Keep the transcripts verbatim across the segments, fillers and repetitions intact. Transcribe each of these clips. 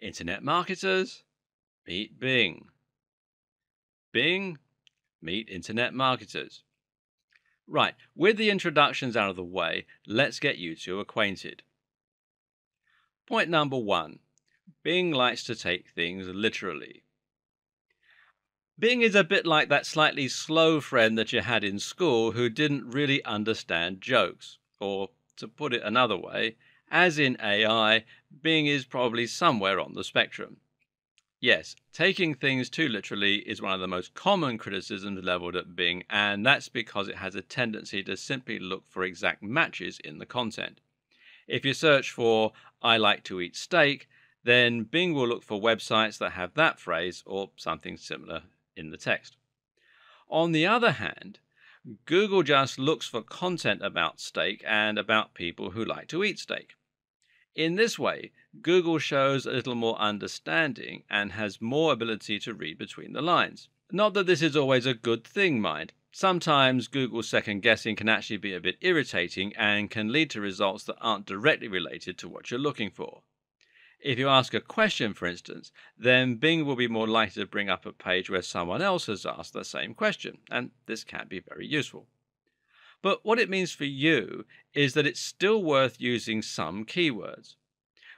Internet marketers, meet Bing. Bing, meet internet marketers. Right, with the introductions out of the way, let's get you two acquainted. Point number one, Bing likes to take things literally. Bing is a bit like that slightly slow friend that you had in school who didn't really understand jokes. Or, to put it another way, as in A I, Bing is probably somewhere on the spectrum. Yes, taking things too literally is one of the most common criticisms leveled at Bing, and that's because it has a tendency to simply look for exact matches in the content. If you search for, I like to eat steak, then Bing will look for websites that have that phrase or something similar in the text. On the other hand, Google just looks for content about steak and about people who like to eat steak. In this way, Google shows a little more understanding and has more ability to read between the lines. Not that this is always a good thing, mind. Sometimes Google's second guessing can actually be a bit irritating and can lead to results that aren't directly related to what you're looking for. If you ask a question, for instance, then Bing will be more likely to bring up a page where someone else has asked the same question, and this can be very useful. But what it means for you is that it's still worth using some keywords.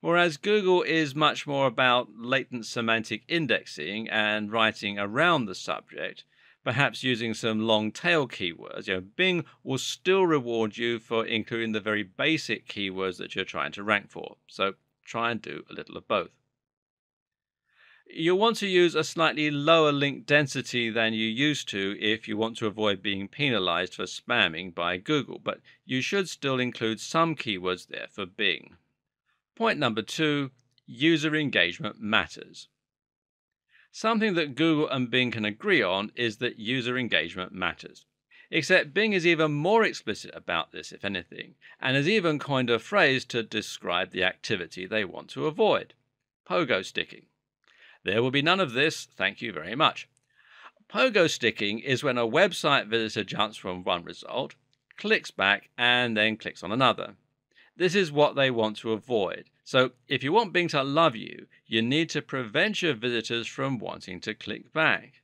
Whereas Google is much more about latent semantic indexing and writing around the subject, perhaps using some long tail keywords, you know, Bing will still reward you for including the very basic keywords that you're trying to rank for. So try and do a little of both. You'll want to use a slightly lower link density than you used to if you want to avoid being penalized for spamming by Google, but you should still include some keywords there for Bing. Point number two, user engagement matters. Something that Google and Bing can agree on is that user engagement matters. Except Bing is even more explicit about this, if anything, and has even coined a phrase to describe the activity they want to avoid, pogo sticking. There will be none of this, thank you very much. Pogo sticking is when a website visitor jumps from one result, clicks back, and then clicks on another. This is what they want to avoid. So if you want Bing to love you, you need to prevent your visitors from wanting to click back.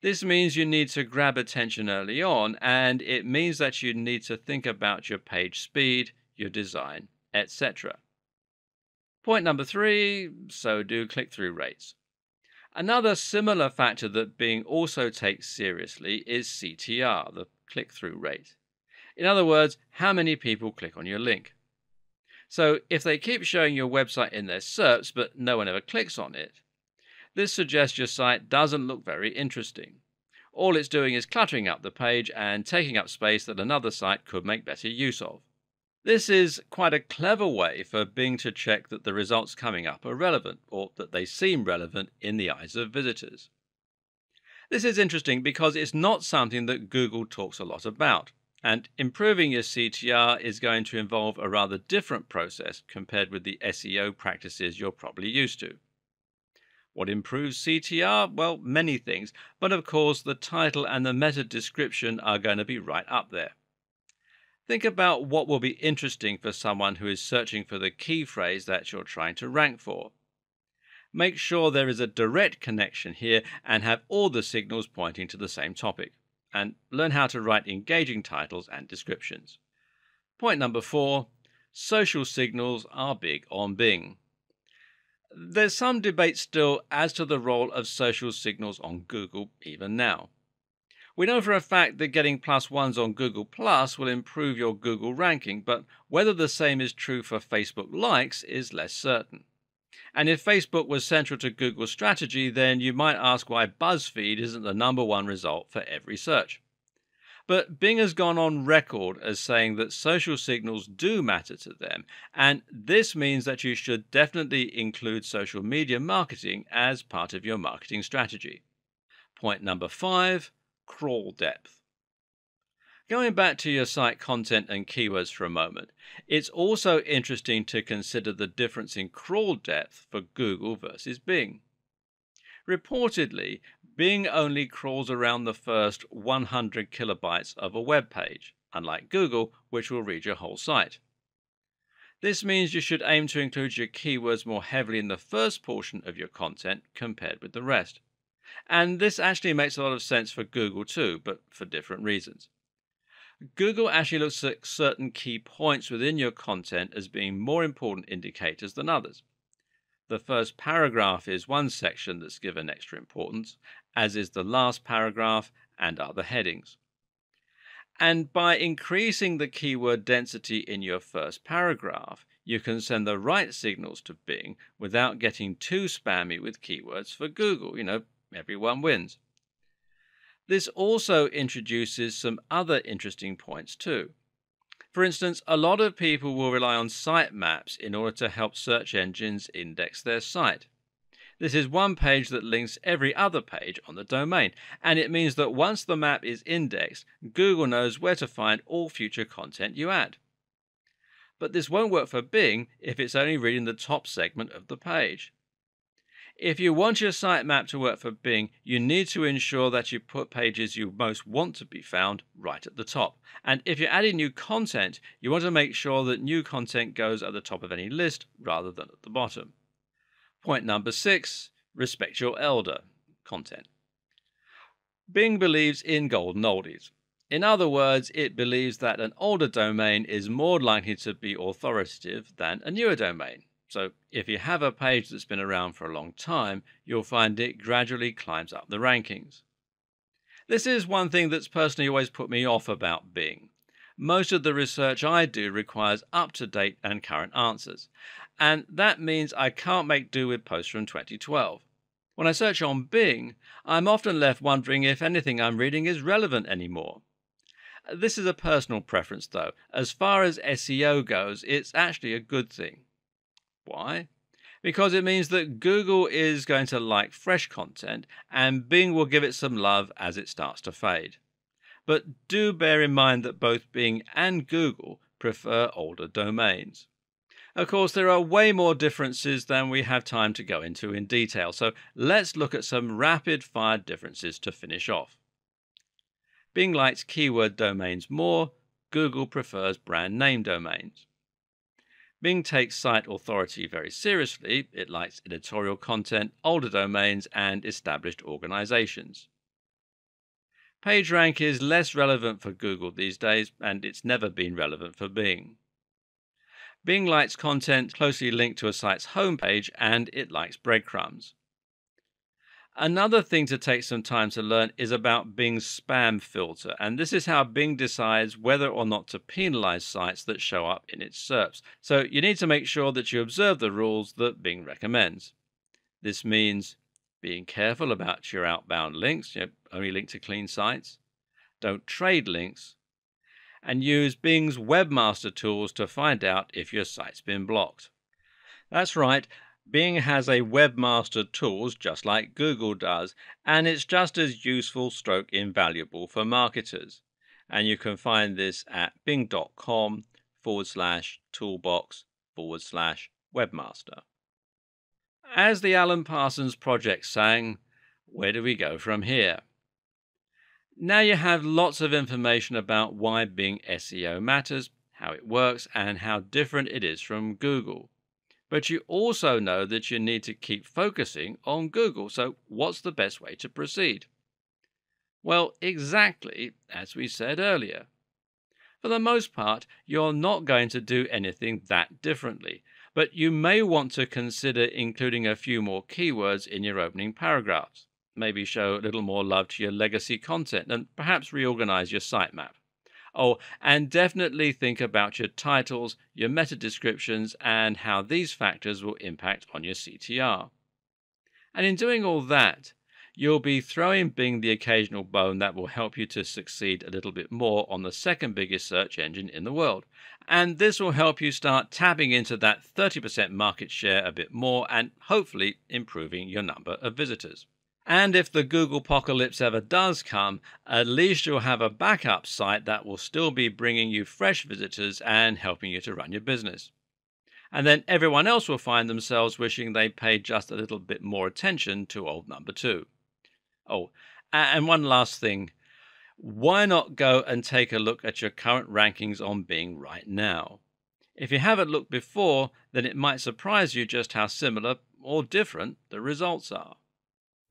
This means you need to grab attention early on, and it means that you need to think about your page speed, your design, et cetera. Point number three, so do click-through rates. Another similar factor that Bing also takes seriously is C T R, the click-through rate. In other words, how many people click on your link. So if they keep showing your website in their SERPs, but no one ever clicks on it, this suggests your site doesn't look very interesting. All it's doing is cluttering up the page and taking up space that another site could make better use of. This is quite a clever way for Bing to check that the results coming up are relevant, or that they seem relevant in the eyes of visitors. This is interesting because it's not something that Google talks a lot about. And improving your C T R is going to involve a rather different process compared with the S E O practices you're probably used to. What improves C T R? Well, many things, but of course the title and the meta description are going to be right up there. Think about what will be interesting for someone who is searching for the key phrase that you're trying to rank for. Make sure there is a direct connection here and have all the signals pointing to the same topic. And learn how to write engaging titles and descriptions. Point number four, social signals are big on Bing. There's some debate still as to the role of social signals on Google even now. We know for a fact that getting plus ones on Google Plus will improve your Google ranking, but whether the same is true for Facebook likes is less certain. And if Facebook was central to Google's strategy, then you might ask why BuzzFeed isn't the number one result for every search. But Bing has gone on record as saying that social signals do matter to them, and this means that you should definitely include social media marketing as part of your marketing strategy. Point number five, crawl depth. Going back to your site content and keywords for a moment, it's also interesting to consider the difference in crawl depth for Google versus Bing. Reportedly, Bing only crawls around the first one hundred kilobytes of a web page, unlike Google, which will read your whole site. This means you should aim to include your keywords more heavily in the first portion of your content compared with the rest. And this actually makes a lot of sense for Google too, but for different reasons. Google actually looks at certain key points within your content as being more important indicators than others. The first paragraph is one section that's given extra importance, as is the last paragraph and other headings. And by increasing the keyword density in your first paragraph, you can send the right signals to Bing without getting too spammy with keywords for Google. You know, everyone wins. This also introduces some other interesting points too. For instance, a lot of people will rely on sitemaps in order to help search engines index their site. This is one page that links every other page on the domain, and it means that once the map is indexed, Google knows where to find all future content you add. But this won't work for Bing if it's only reading the top segment of the page. If you want your sitemap to work for Bing, you need to ensure that you put pages you most want to be found right at the top. And if you're adding new content, you want to make sure that new content goes at the top of any list rather than at the bottom. Point number six, respect your elder content. Bing believes in golden oldies. In other words, it believes that an older domain is more likely to be authoritative than a newer domain. So if you have a page that's been around for a long time, you'll find it gradually climbs up the rankings. This is one thing that's personally always put me off about Bing. Most of the research I do requires up-to-date and current answers. And that means I can't make do with posts from twenty twelve. When I search on Bing, I'm often left wondering if anything I'm reading is relevant anymore. This is a personal preference though. As far as S E O goes, it's actually a good thing. Why? Because it means that Google is going to like fresh content and Bing will give it some love as it starts to fade. But do bear in mind that both Bing and Google prefer older domains. Of course, there are way more differences than we have time to go into in detail, so let's look at some rapid-fire differences to finish off. Bing likes keyword domains more, Google prefers brand name domains. Bing takes site authority very seriously. It likes editorial content, older domains, and established organizations. PageRank is less relevant for Google these days, and it's never been relevant for Bing. Bing likes content closely linked to a site's homepage, and it likes breadcrumbs. Another thing to take some time to learn is about Bing's spam filter, and this is how Bing decides whether or not to penalize sites that show up in its S E R Ps. So you need to make sure that you observe the rules that Bing recommends. This means being careful about your outbound links, you know, only link to clean sites, don't trade links, and use Bing's webmaster tools to find out if your site's been blocked. That's right. Bing has a webmaster tools just like Google does, and it's just as useful stroke invaluable for marketers. And you can find this at bing.com forward slash toolbox forward slash webmaster. As the Alan Parsons Project sang, where do we go from here? Now you have lots of information about why Bing S E O matters, how it works, and how different it is from Google. But you also know that you need to keep focusing on Google. So what's the best way to proceed? Well, exactly as we said earlier. For the most part, you're not going to do anything that differently, but you may want to consider including a few more keywords in your opening paragraphs, maybe show a little more love to your legacy content, and perhaps reorganize your sitemap. Oh, and definitely think about your titles, your meta descriptions, and how these factors will impact on your C T R. And in doing all that, you'll be throwing Bing the occasional bone that will help you to succeed a little bit more on the second biggest search engine in the world. And this will help you start tapping into that thirty percent market share a bit more and hopefully improving your number of visitors. And if the Googlepocalypse ever does come, at least you'll have a backup site that will still be bringing you fresh visitors and helping you to run your business. And then everyone else will find themselves wishing they paid just a little bit more attention to old number two. Oh, and one last thing. Why not go and take a look at your current rankings on Bing right now? If you haven't looked before, then it might surprise you just how similar or different the results are.